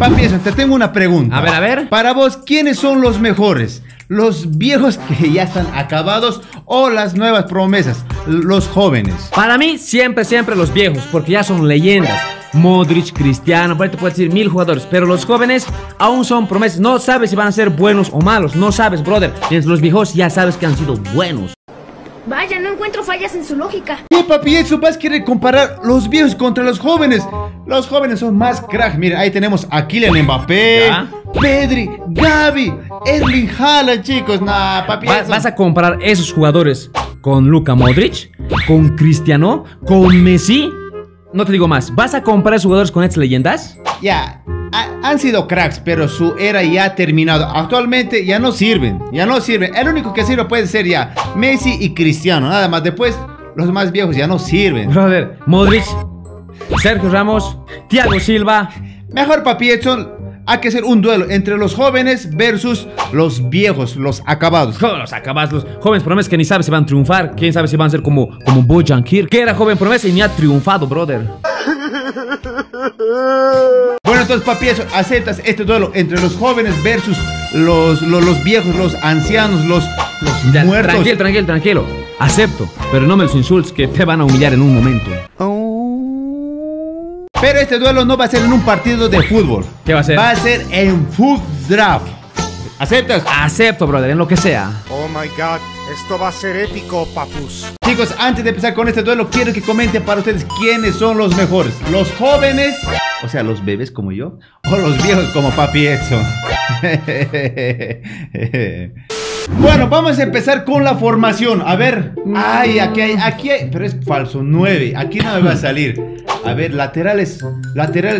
Papi, eso, te tengo una pregunta. A ver, a ver. Para vos, ¿quiénes son los mejores? ¿Los viejos que ya están acabados o las nuevas promesas, los jóvenes? Para mí, siempre los viejos, porque ya son leyendas. Modric, Cristiano, por ahí te puedes decir mil jugadores. Pero los jóvenes aún son promesas. No sabes si van a ser buenos o malos. No sabes, brother. Los viejos ya sabes que han sido buenos. Vaya, no encuentro fallas en su lógica. No, papi, eso vas a querer comparar los viejos contra los jóvenes. Los jóvenes son más crack. Mira, ahí tenemos a Kylian Mbappé, ¿ya? Pedri, Gabi, Erling Haaland, chicos. Nah, papi, ¿Vas a comparar esos jugadores con Luka Modric, con Cristiano, con Messi? No te digo más. ¿Vas a comparar a esos jugadores con estas leyendas? Ya, han sido cracks, pero su era ya ha terminado. Actualmente ya no sirven, El único que sirve puede ser ya Messi y Cristiano, nada más. Después los más viejos ya no sirven. Brother, Modric, Sergio Ramos, Thiago Silva. Mejor, papi Edson, hay que hacer un duelo entre los jóvenes versus los viejos, los acabados. Los acabados, los jóvenes promesas que ni sabes si van a triunfar. Quién sabe si van a ser como Bojan Kirk, que era joven promesa y ni ha triunfado, brother. Bueno, entonces, papi, aceptas este duelo entre los jóvenes versus los viejos, los ancianos, los ya, muertos. Tranquilo. Acepto, pero no me los insultes, que te van a humillar en un momento. Pero este duelo no va a ser en un partido de fútbol. ¿Qué va a ser? Va a ser en Food Draft. ¿Aceptas? Acepto, brother, en lo que sea. Oh my God, esto va a ser épico, papus. Chicos, antes de empezar con este duelo, quiero que comenten para ustedes quiénes son los mejores. ¿Los jóvenes, o sea, los bebés como yo, o los viejos como papi Edson? Bueno, vamos a empezar con la formación. A ver, ay, aquí hay, pero es falso 9, aquí no me va a salir. A ver, laterales,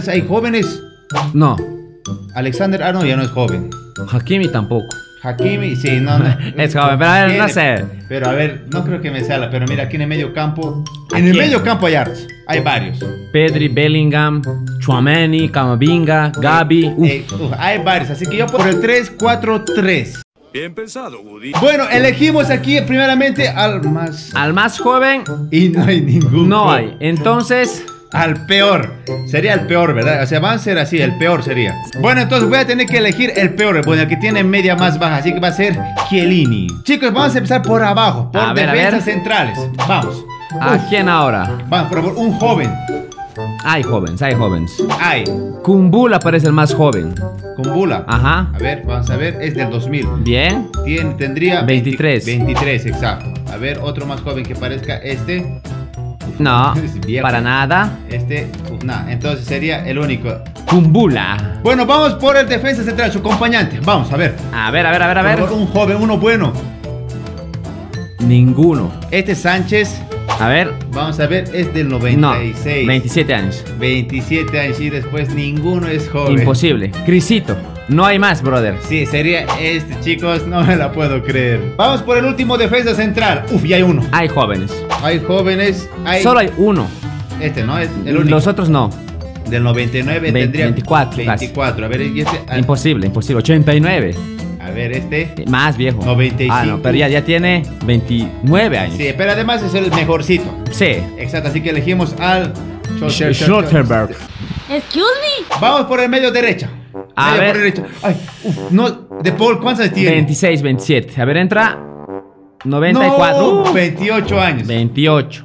¿hay jóvenes? No. Alexander, ah no, ya no es joven. Hakimi tampoco. Hakimi, sí, no, no. Es joven, pero a ver, no sé. Pero a ver, no creo que me salga, pero mira, aquí en el medio campo. En el medio campo hay varios. Pedri, Bellingham, Chouameni, Camavinga, Gabi. Hay varios, así que yo por el 3-4-3. Bien pensado, Woody. Bueno, elegimos aquí primeramente al más joven. Y no hay ningún. No hay. Entonces, al peor. Sería el peor, ¿verdad? O sea, van a ser así, el peor sería. Bueno, entonces voy a tener que elegir el peor. Bueno, el que tiene media más baja, así que va a ser Chiellini. Chicos, vamos a empezar por abajo, por defensas centrales. Vamos. ¿A quién ahora? Vamos, por favor, un joven. Hay jóvenes. Hay. Kumbula parece el más joven. Kumbula. Ajá. A ver, vamos a ver. Es del 2000. Bien. Tendría 23. 23, exacto. A ver, otro más joven que parezca este. No, para nada. Nada. Entonces sería el único. Kumbula. Bueno, vamos por el defensa central, su acompañante. Vamos, a ver. A ver. Un joven, uno bueno. Ninguno. Este es Sánchez. A ver. Vamos a ver, es del 96. No, 27 años. 27 años y después ninguno es joven. Imposible. Crisito, no hay más, brother. Sí, sería este, chicos, no me la puedo creer. Vamos por el último defensa central. Uf, y hay uno. Hay jóvenes. Solo hay uno. Este no es el único. Los otros no. Del 99 tendría 24. A ver, ¿y este? Imposible. 89. A ver, este. Más viejo. 95. Ah, no, pero ya tiene 29 años. Sí, pero además es el mejorcito. Sí. Exacto, así que elegimos al Schlotterberg. Excuse me. Vamos por el medio derecha. A ver. Por el derecho. Ay, uf, no. De Paul, ¿cuántas tiene? 26, 27. A ver, entra. 94. No, 28 años. 28.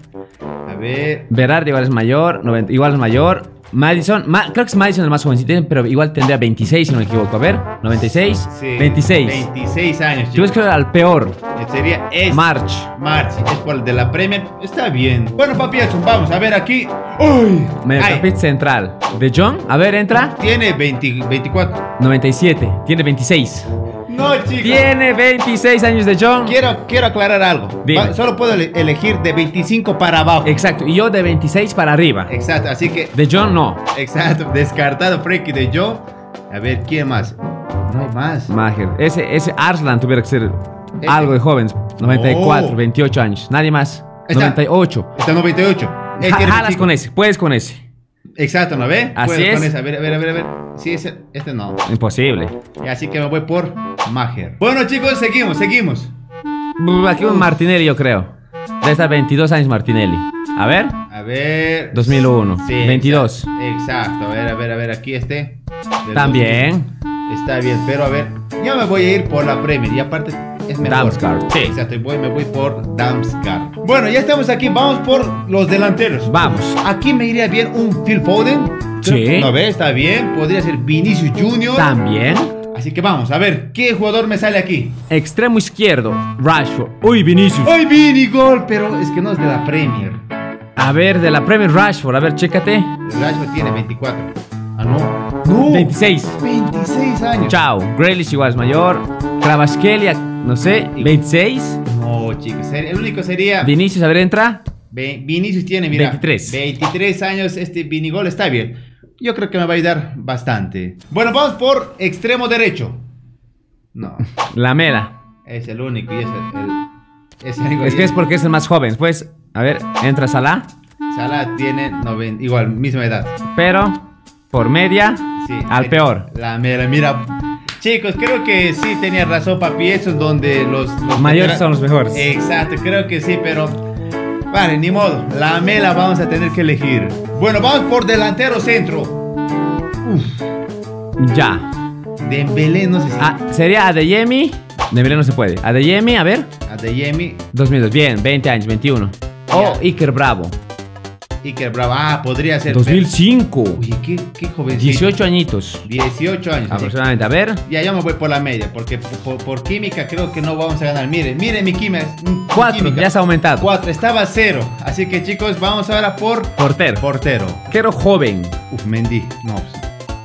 A ver. Virage igual es mayor. Madison, creo que es Madison el más jovencito, pero igual tendría 26 si no me equivoco. A ver, 96, sí, 26. 26 años, chicos. Yo creo que era el peor. Sería este. March, es por el de la Premier. Está bien. Bueno, papi, vamos a ver aquí. ¡Uy! Mediocampo central. De Jong, a ver, entra. Tiene 24. 97, tiene 26. No, chicos. Tiene 26 años de John. Quiero aclarar algo. Solo puedo elegir de 25 para abajo. Exacto, y yo de 26 para arriba. Exacto, así que de John no. Exacto, descartado Frenkie de Jong. A ver, ¿quién más? No hay más. Mager. Ese Arslan tuviera que ser algo de jóvenes. 94, oh. 28 años. Nadie más. Está, 98. Está 98. Jalas con ese, puedes con ese. Exacto, ¿no ve? Así puedo es. Con ese. A ver. Sí, este no. Imposible. Así que me voy por Mager. Bueno, chicos, seguimos. Aquí un Martinelli, yo creo. Debe estar 22 años Martinelli. A ver. 2001. Sí, 22. Exacto. A ver, aquí este. También. Está bien, pero a ver, ya me voy a ir por la Premier y aparte es mejor. Damsgaard. Sí. Exacto, me voy por Damsgaard. Bueno, ya estamos aquí, vamos por los delanteros. Vamos. Aquí me iría bien un Phil Foden. Sí. No ves, está bien. Podría ser Vinicius Junior. También. Así que vamos, a ver, ¿qué jugador me sale aquí? Extremo izquierdo, Rashford. ¡Uy, Vinicius! ¡Uy, Vini, gol! Pero es que no es de la Premier. A ver, de la Premier Rashford, a ver, chécate. Rashford tiene 24. Ah, no. No. 26. 26 años. Chao. Grealish igual es mayor. Kvaratskhelia, no sé, 26. No, chicos, el único sería... Vinicius, a ver, entra. Vinicius tiene, mira, 23. 23 años, este Vinigol está bien. Yo creo que me va a ayudar bastante. Bueno, vamos por extremo derecho. No. La Mela. Es el único y es el que es porque es el más joven. Pues, a ver, entra Salah. Salah tiene 90, igual, misma edad. Pero... por media, sí, al peor. La Mela, mira. Chicos, creo que sí tenía razón, papi. Eso es donde los mayores son los mejores. Exacto, creo que sí, pero... vale, ni modo. La Mela vamos a tener que elegir. Bueno, vamos por delantero centro. Uf. Ya. Dembélé no se sabe. Ah, sería Adeyemi. Dembélé no se puede. Adeyemi, a ver. Adeyemi. 2002, bien, 20 años, 21. Yeah. O Iker Bravo. Iker Bravo, ah, podría ser 2005. Oye, qué jovencito. 18 añitos. 18 años. Aproximadamente, a ver. Ya, yo me voy por la media, porque por química creo que no vamos a ganar. Miren, miren mi química. 4, ya se ha aumentado. 4, estaba 0. Así que, chicos, vamos ahora por... portero. Portero. Portero joven. Uf, Mendy. No.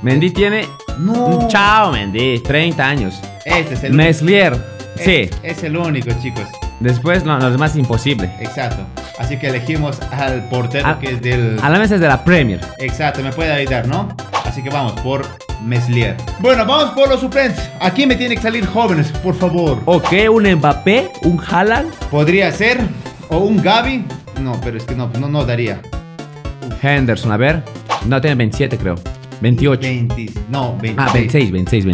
Mendy tiene... no. Chao, Mendy. 30 años. Este es el único. Meslier. Sí. Es el único, chicos. Después, no, los demás imposible. Exacto. Así que elegimos al portero que es del... a la mesa es de la Premier. Exacto, me puede ayudar, ¿no? Así que vamos por Meslier. Bueno, vamos por los suplentes. Aquí me tienen que salir jóvenes, por favor. Ok, un Mbappé, un Haaland. Podría ser, o un Gabi. No, pero es que no daría. Henderson, a ver. No, tiene 27 creo. 28. 20, no, 26. Ah, 26.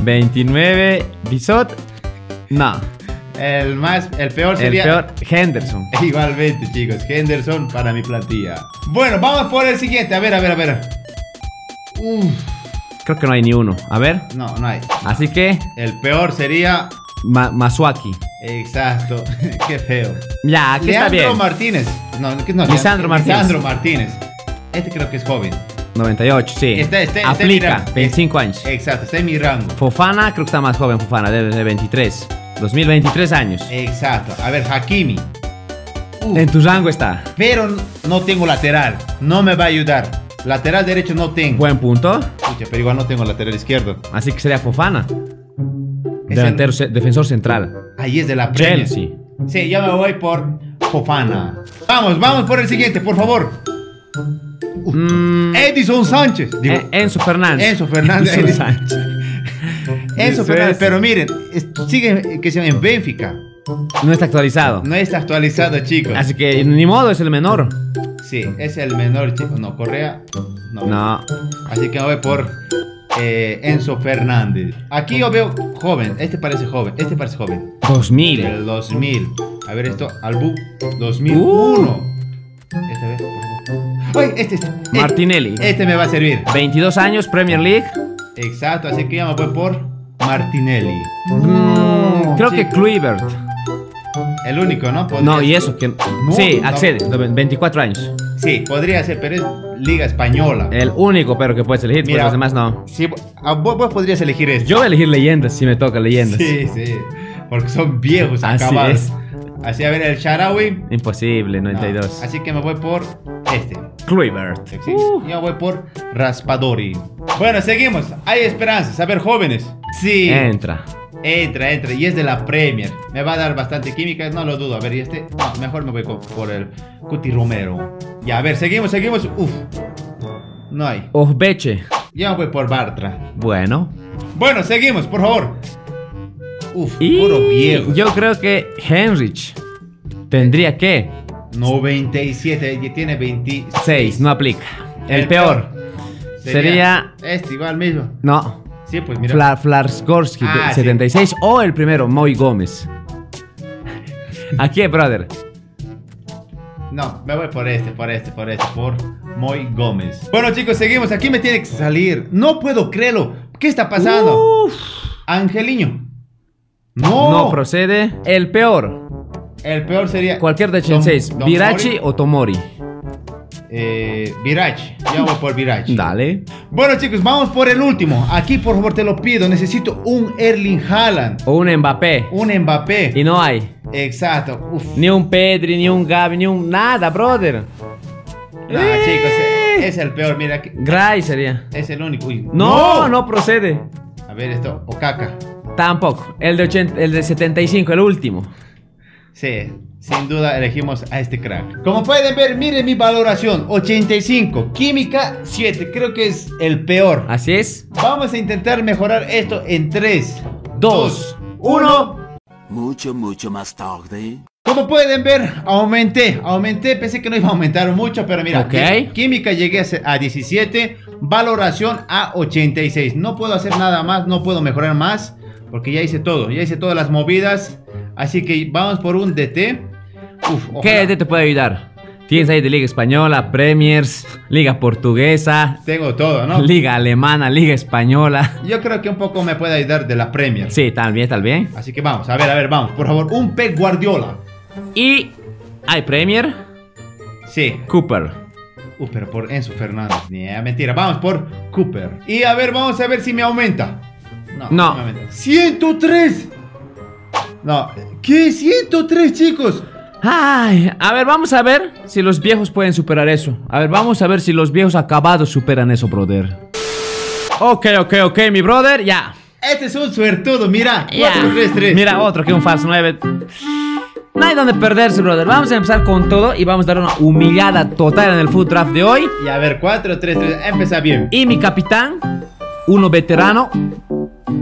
29. Bisot. No. El peor sería... el peor, Henderson. Igualmente, chicos. Henderson para mi plantilla. Bueno, vamos por el siguiente. A ver. Uf. Creo que no hay ni uno. A ver. No hay. Así que... el peor sería... Masuaki. Exacto. Qué feo. Ya, aquí Lisandro está bien. Lisandro Martínez. Este creo que es joven. 98, sí. Aplica, 25 años. Exacto, está en mi rango. Fofana, creo que está más joven Fofana, de 23. 2023 años. Exacto. A ver, Hakimi. En tu rango está. Pero no tengo lateral. No me va a ayudar. Lateral derecho no tengo. Buen punto. Pucha, pero igual no tengo lateral izquierdo. Así que sería Fofana. Defensor central. Ahí es de la Premier. Chelsea. Sí, ya me voy por Fofana. Vamos por el siguiente, por favor. Edison Sánchez. Digo, Enzo Fernández. Edison Sánchez. Pero miren, sigue que se llama en Benfica. No está actualizado. No está actualizado, chicos. Así que ni modo, es el menor. Sí, es el menor, chicos. No, Correa. No. Así que voy por Enzo Fernández. Aquí yo veo joven. Este parece joven. 2000. El 2000. A ver esto, Albu. 2001. Esta vez, por favor. Este. Martinelli. Este me va a servir. 22 años, Premier League. Exacto, así que ya me voy por Martinelli. Creo que Kluivert. El único, ¿no? No, y eso que... no, sí, no. Accede, 24 años. Sí, podría ser, pero es Liga Española. El único, pero que puedes elegir. Mira, los demás no. Sí, vos podrías elegir esto. Yo voy a elegir leyendas, si me toca leyendas. Sí, porque son viejos, así acabados. Es. Así, a ver, el Sharawi. Imposible, 92. No. Así que me voy por este. Kluivert. Yo voy por Raspadori. Bueno, seguimos. Hay esperanzas. A ver, jóvenes. Sí. Entra. Y es de la Premier. Me va a dar bastante química, no lo dudo. A ver, y este... no, mejor me voy por el Cuti Romero. Ya, a ver, seguimos. Uf. No hay. Ojbeche. Yo voy por Bartra. Bueno, seguimos, por favor. Uf, puro viejo. Yo creo que Henrich tendría que... 97, y tiene 26. No aplica. El peor. Sería... este igual mismo. No. Sí, pues mira. Flarsgorski, 76. Sí. O el primero, Moy Gómez. ¿A quién, brother? No, me voy por Moy Gómez. Bueno, chicos, seguimos. Aquí me tiene que salir. No puedo creerlo. ¿Qué está pasando? Uf. Angeliño. No. No procede. El peor. El peor sería... Cualquier de Chenseis. Virage o Tomori. Virage. Ya voy por Virage. Dale. Bueno, chicos, vamos por el último. Aquí, por favor, te lo pido. Necesito un Erling Haaland. O un Mbappé. Un Mbappé. Y no hay. Exacto. Uf. Ni un Pedri, ni un Gabi, ni un... Nada, brother. No, chicos, es el peor. Mira aquí. Gray sería. Es el único. Uy. No, no procede. A ver esto. Okaka. Tampoco. El de 75, el último. Sí, sin duda elegimos a este crack. Como pueden ver, miren mi valoración: 85, química 7. Creo que es el peor. Así es. Vamos a intentar mejorar esto en 3, 2, 1. Mucho más tarde. Como pueden ver, aumenté. Pensé que no iba a aumentar mucho, pero mira, okay. Química llegué a 17, valoración a 86. No puedo hacer nada más, no puedo mejorar más, porque ya hice todo, ya hice todas las movidas. Así que vamos por un DT. Uf, ¿qué DT te puede ayudar? Tienes ahí de Liga Española, Premiers, Liga Portuguesa. Tengo todo, ¿no? Liga Alemana, Liga Española. Yo creo que un poco me puede ayudar de la Premier. Sí, también, también. Así que vamos, a ver, vamos. Por favor, un Pep Guardiola. Y hay Premier. Sí. Cooper. Pero por Enzo Fernández. Mentira, vamos por Cooper. Y a ver, vamos a ver si me aumenta. No. Me aumenta. 103. No, ¿qué? 103, chicos. Ay, a ver, vamos a ver si los viejos pueden superar eso. A ver, vamos a ver si los viejos acabados superan eso, brother. Ok, mi brother, ya. Este es un suertudo, mira. 4-3-3. Mira, otro que un falso 9. No hay donde perderse, brother. Vamos a empezar con todo y vamos a dar una humillada total en el Food Draft de hoy. Y a ver, 4-3-3, empieza bien. Y mi capitán, uno veterano.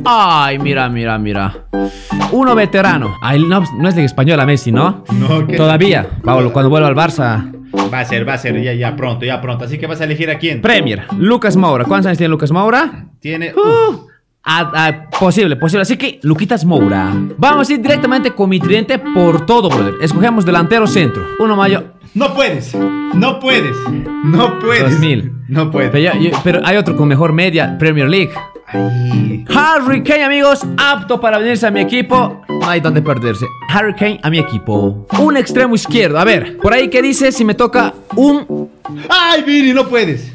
Ay, mira. Uno veterano. Ay, no es Liga Española, Messi, ¿no? No, ¿qué? Todavía. Pablo, cuando vuelva al Barça. Va a ser, ya pronto. Así que vas a elegir a quién. Premier, Lucas Moura. ¿Cuántos años tiene Lucas Moura? Tiene... Posible. Así que, Luquitas Moura. Vamos a ir directamente con mi tridente por todo, brother. Escogemos delantero centro. Uno mayor. No puedes. 2000. No puedes. Pero hay otro con mejor media, Premier League. Ay. Harry Kane, amigos, apto para venirse a mi equipo. No hay donde perderse. Harry Kane a mi equipo. Un extremo izquierdo, a ver. Por ahí, ¿qué dice si me toca un... ¡Ay, Vini, no puedes!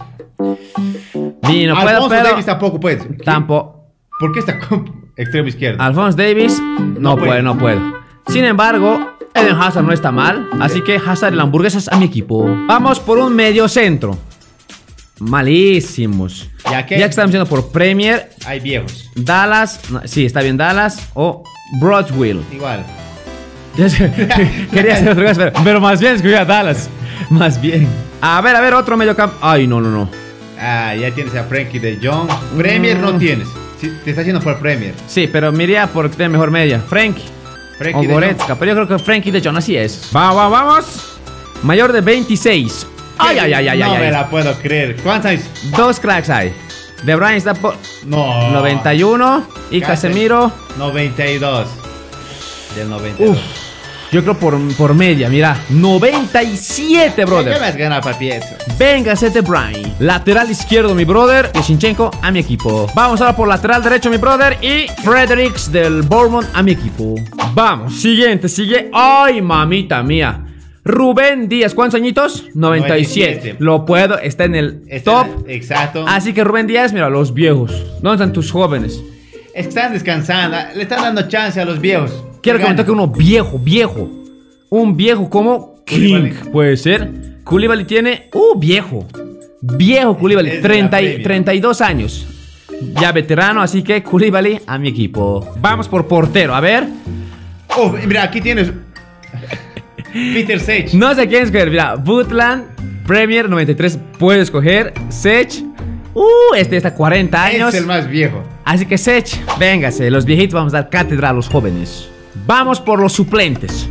Vini, no puedo, pero... Davis tampoco puedes. Tampoco. ¿Por qué está con extremo izquierdo? Alphonso Davies, no puedo. Sin embargo, Eden Hazard no está mal. Así que Hazard y la hamburguesa es a mi equipo. Vamos por un medio centro. Malísimos. Ya que estamos yendo por Premier. Hay viejos. Dallas. No, sí, está bien Dallas. O Broadwell. Igual. Quería hacer otra cosa, pero más bien escribí a Dallas. Más bien. A ver, otro mediocampo. Ay, no. Ah, ya tienes a Frenkie de Jong. Premier no tienes. Sí, te estás yendo por Premier. Sí, pero miraría por tener mejor media. Frenkie o Goretzka. Pero yo creo que Frenkie de Jong, así es. Vamos. Mayor de 26. Ay, no me la puedo creer. ¿Cuántos hay? Dos cracks hay. De Bruyne está por... No. 91. Y Casemiro. 92. Del 92. Uf. Yo creo por media, mira. 97, brother. ¿Qué vas a ganar, papi? Venga, De Bruyne. Lateral izquierdo, mi brother. Y Shinchenko a mi equipo. Vamos ahora por lateral derecho, mi brother. Y Fredericks del Bournemouth a mi equipo. Vamos. Sigue. Ay, mamita mía. Rubén Díaz, ¿cuántos añitos? 97. Lo puedo, está en el top. Exacto. Así que Rubén Díaz, mira, los viejos. ¿Dónde están tus jóvenes? Están descansando, le están dando chance a los viejos. Quiero comentar que uno viejo. Un viejo como King, puede ser. Koulibaly tiene, viejo Koulibaly, 32 años. Ya veterano, así que Koulibaly a mi equipo. Vamos por portero, a ver. Oh, mira, aquí tienes... Peter Sech. No sé quién escoger, mira, Butland, Premier 93, puedo escoger Sech. Este está 40 años. Es el más viejo. Así que Sech, véngase, los viejitos vamos a dar cátedra a los jóvenes. Vamos por los suplentes.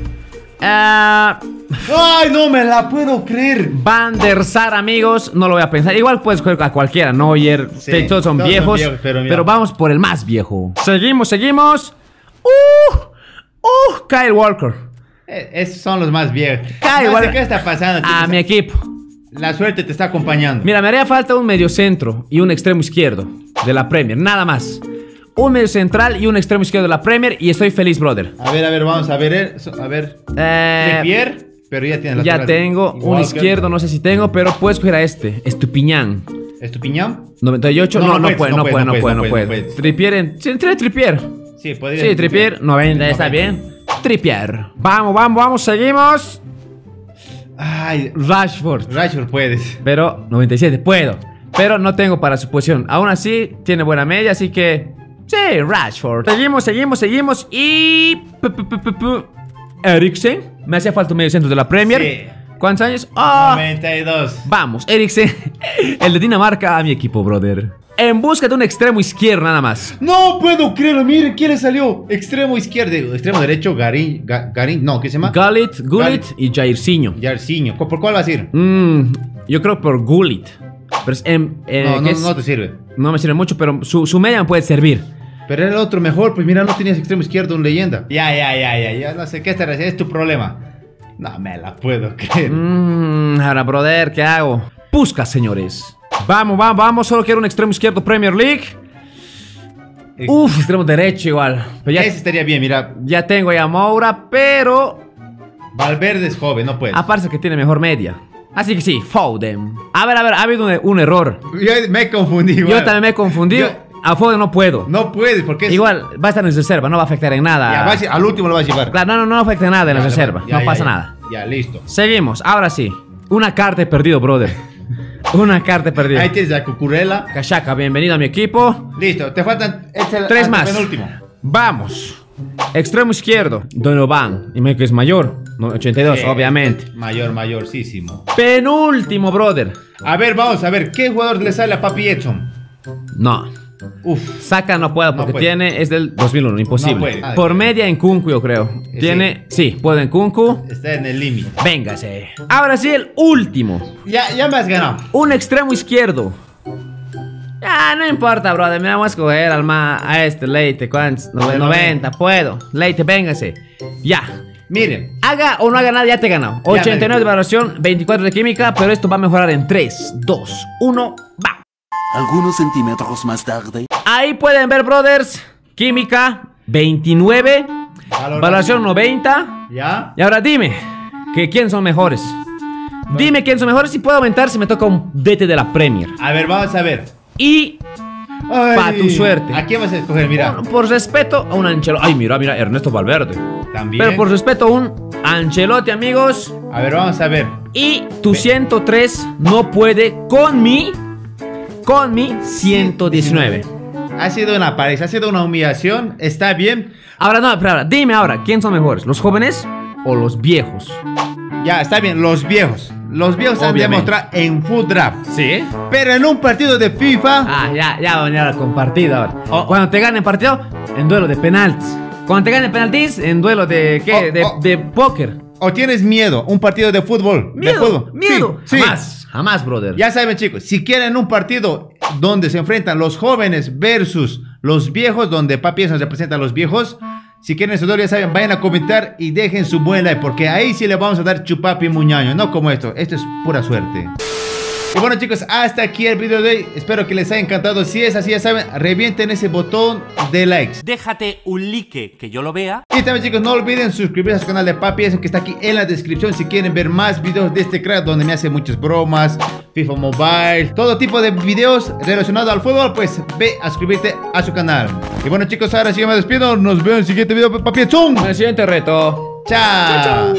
Ay, no me la puedo creer. Van der Sar, amigos, no lo voy a pensar. Igual puedes escoger a cualquiera, Neuer, sí, todos son viejos, pero vamos por el más viejo. Seguimos. Kyle Walker. Son los más viejos. No sé qué está pasando. A mi equipo. La suerte te está acompañando. Mira, me haría falta un medio centro y un extremo izquierdo de la Premier, nada más. Un medio central y un extremo izquierdo de la Premier y estoy feliz, brother. A ver, vamos a ver. Trippier, pero ya tiene la Ya tengo un Walker. Izquierdo, no sé si tengo, pero puedes coger a este, Estupiñán. ¿Estupiñán? 98, no puede. Trippier, Trippier. Sí, podría. Sí, Trippier, 90, está bien. Trippier. Vamos, seguimos. Ay, Rashford puedes. Pero 97, puedo. Pero no tengo para su posición. Aún así, tiene buena media, así que... Sí, Rashford. Seguimos. Y... Eriksen. Me hacía falta un medio centro de la Premier. Sí. ¿Cuántos años? Oh, 92. Vamos, Eriksen. El de Dinamarca a mi equipo, brother. En busca de un extremo izquierdo, nada más. No puedo creerlo, miren quién le salió. Extremo izquierdo, extremo derecho, Garín, no, ¿qué se llama? Gullit y Jairzinho. ¿Por cuál vas a ir? Yo creo por Gullit. Pero es no te sirve. No me sirve mucho, pero su media me puede servir. Pero era el otro mejor, pues mira, no tenías extremo izquierdo, un leyenda. Ya, no sé qué estarás, es tu problema. No me la puedo creer. Ahora, brother, ¿qué hago? Busca, señores. Vamos, solo quiero un extremo izquierdo Premier League. Uf, extremo derecho igual. Pero ya, ese estaría bien, mira. Ya tengo ya Moura, pero... Valverde es joven, no puede. Aparte que tiene mejor media. Así que sí, Foden. A ver, ha habido un error. Yo me confundí igual. Yo también me confundí. A Foden no puedo. No puedes, porque es... Igual, va a estar en reserva, no va a afectar en nada. Ya, al último lo va a llevar. Claro, no afecta en nada en la reserva. No pasa nada. Ya, listo. Seguimos, ahora sí. Una carta he perdido, brother. Una carta perdida. Ahí tienes la Cucurella. Cachaca, bienvenido a mi equipo. Listo, te faltan tres más. Penúltimo. Vamos. Extremo izquierdo. Donovan. Y que es mayor. 82, sí, obviamente. Mayorísimo. Penúltimo, brother. A ver, vamos a ver. ¿Qué jugador le sale a Papi Edson? No. Uf. Saca no puedo porque tiene... Es del 2001, imposible. No puede. Por media en Kunku, yo creo. Tiene... Sí, puedo en Kunku. Está en el límite. Véngase. Ahora sí, el último. Ya me has ganado. Un extremo izquierdo. Ya, no importa, brother. Me vamos a coger a este Leite. ¿Cuántos? 90, puedo. Leite, véngase. Ya. Miren, haga o no haga nada, ya te he ganado. 89 de valoración, 24 de química. Pero esto va a mejorar en 3, 2, 1, va. Algunos centímetros más tarde. Ahí pueden ver, brothers. Química 29. Valoración 90. Ya. Y ahora dime quién son mejores. Bueno. Dime quién son mejores. Si puedo aumentar, si me toca un DT de la Premier. A ver, vamos a ver. Y para tu suerte. ¿A quién vas a escoger? Mira. Por respeto a un Ancelotti. Ay, mira, Ernesto Valverde. También. Pero por respeto a un Ancelotti, amigos. A ver, vamos a ver. Y tu 103 no puede con mi... Con mi 119. Ha sido una pareja, ha sido una humillación. Está bien. Ahora, dime ahora, ¿quién son mejores? ¿Los jóvenes o los viejos? Ya, está bien, los viejos. Los viejos han demostrado en Food Draft. Sí. Pero en un partido de FIFA. Ya va a venir con partido ahora. Cuando te ganen partido, en duelo de penaltis. Cuando te ganen penaltis, en duelo de ¿qué? De póker. ¿O tienes miedo? Un partido de fútbol. Miedo. Sí, jamás, brother. Ya saben, chicos, si quieren un partido donde se enfrentan los jóvenes versus los viejos, donde Papi Edson representa a los viejos, si quieren eso, ya saben, vayan a comentar y dejen su buen like, porque ahí sí le vamos a dar chupapi muñaño, no como esto. Esto es pura suerte. Y bueno, chicos, hasta aquí el video de hoy. Espero que les haya encantado. Si es así, ya saben, revienten ese botón de likes. Déjate un like que yo lo vea. Y también, chicos, no olviden suscribirse al canal de Papi Edson, que está aquí en la descripción, si quieren ver más videos de este crack, donde me hace muchas bromas, FIFA Mobile, todo tipo de videos relacionados al fútbol. Pues ve a suscribirte a su canal. Y bueno, chicos, ahora sí me despido. Nos vemos en el siguiente video, Papi Edson, en el siguiente reto. Chao.